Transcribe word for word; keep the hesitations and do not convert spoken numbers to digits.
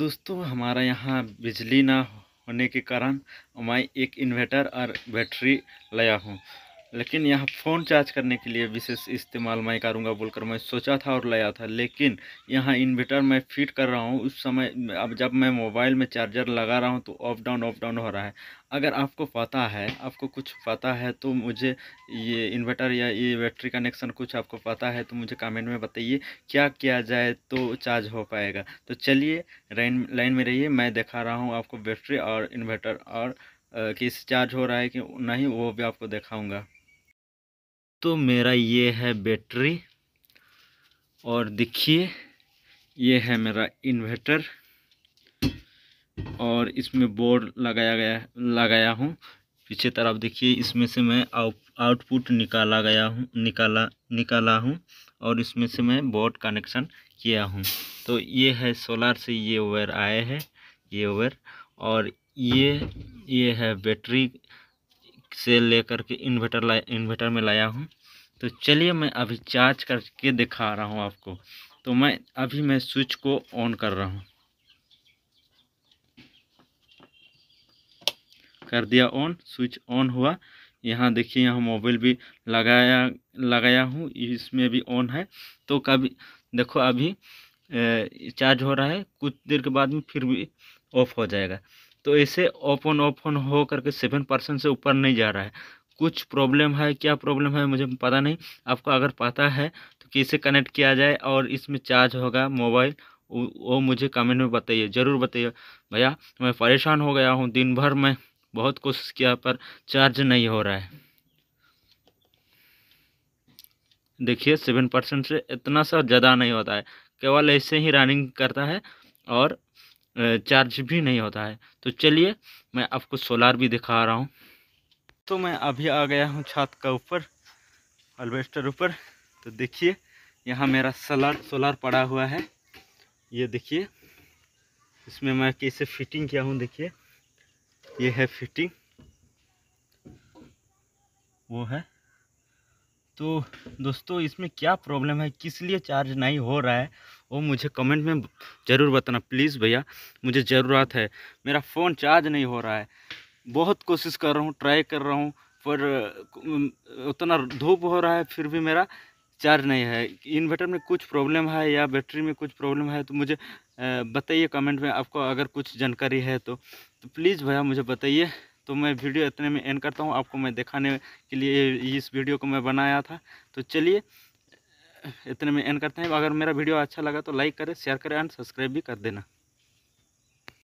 दोस्तों हमारा यहाँ बिजली ना होने के कारण मैं एक इन्वर्टर और बैटरी लाया हूँ, लेकिन यहाँ फ़ोन चार्ज करने के लिए विशेष इस्तेमाल मैं करूँगा बोलकर मैं सोचा था और लाया था। लेकिन यहाँ इन्वर्टर मैं फिट कर रहा हूँ उस समय, अब जब मैं मोबाइल में चार्जर लगा रहा हूँ तो अप डाउन अप डाउन हो रहा है। अगर आपको पता है, आपको कुछ पता है तो मुझे ये इन्वर्टर या ये बैटरी कनेक्शन कुछ आपको पता है तो मुझे कमेंट में बताइए क्या किया जाए तो चार्ज हो पाएगा। तो चलिए लाइन लाइन में रहिए, मैं दिखा रहा हूँ आपको बैटरी और इन्वर्टर और किस चार्ज हो रहा है कि नहीं वो भी आपको दिखाऊँगा। तो मेरा ये है बैटरी और देखिए ये है मेरा इन्वर्टर और इसमें बोर्ड लगाया गया लगाया हूँ। पीछे तरफ देखिए इसमें से मैं आउटपुट निकाला गया हूँ निकाला निकाला हूँ और इसमें से मैं बोर्ड कनेक्शन किया हूँ। तो ये है सोलार से ये वायर आए हैं, ये वायर, और ये ये है बैटरी से लेकर के इन्वर्टर लाया इन्वर्टर में लाया हूँ। तो चलिए मैं अभी चार्ज करके दिखा रहा हूँ आपको। तो मैं अभी मैं स्विच को ऑन कर रहा हूँ, कर दिया ऑन, स्विच ऑन हुआ। यहाँ देखिए यहाँ मोबाइल भी लगाया लगाया हूँ, इसमें भी ऑन है। तो कभी देखो अभी चार्ज हो रहा है, कुछ देर के बाद में फिर भी ऑफ हो जाएगा। तो ऐसे ऑफ ऑन ऑफ ऑन हो करके सेवन परसेंट से ऊपर नहीं जा रहा है। कुछ प्रॉब्लम है, क्या प्रॉब्लम है मुझे पता नहीं, आपको अगर पता है तो कैसे कनेक्ट किया जाए और इसमें चार्ज होगा मोबाइल वो मुझे कमेंट में बताइए, ज़रूर बताइए। भैया मैं परेशान हो गया हूँ, दिन भर मैं बहुत कोशिश किया पर चार्ज नहीं हो रहा है। देखिए सेवन परसेंट से इतना सा ज़्यादा नहीं होता है, केवल ऐसे ही रनिंग करता है और चार्ज भी नहीं होता है। तो चलिए मैं आपको सोलार भी दिखा रहा हूँ। तो मैं अभी आ गया हूँ छत का ऊपर, एल्वेस्टर ऊपर। तो देखिए यहाँ मेरा सोलार सोलार पड़ा हुआ है, ये देखिए इसमें मैं कैसे फिटिंग किया हूँ। देखिए ये है फिटिंग, वो है। तो दोस्तों इसमें क्या प्रॉब्लम है, किस लिए चार्ज नहीं हो रहा है वो मुझे कमेंट में ज़रूर बताना प्लीज़। भैया मुझे ज़रूरत है, मेरा फ़ोन चार्ज नहीं हो रहा है, बहुत कोशिश कर रहा हूँ, ट्राई कर रहा हूँ पर उतना धूप हो रहा है फिर भी मेरा चार्ज नहीं है। इन्वर्टर में कुछ प्रॉब्लम है या बैटरी में कुछ प्रॉब्लम है तो मुझे बताइए कमेंट में, आपको अगर कुछ जानकारी है तो, तो प्लीज़ भैया मुझे बताइए। तो मैं वीडियो इतने में एंड करता हूँ, आपको मैं दिखाने के लिए इस वीडियो को मैं बनाया था। तो चलिए इतने में एंड करते हैं। अगर मेरा वीडियो अच्छा लगा तो लाइक करें, शेयर करें एंड सब्सक्राइब भी कर देना।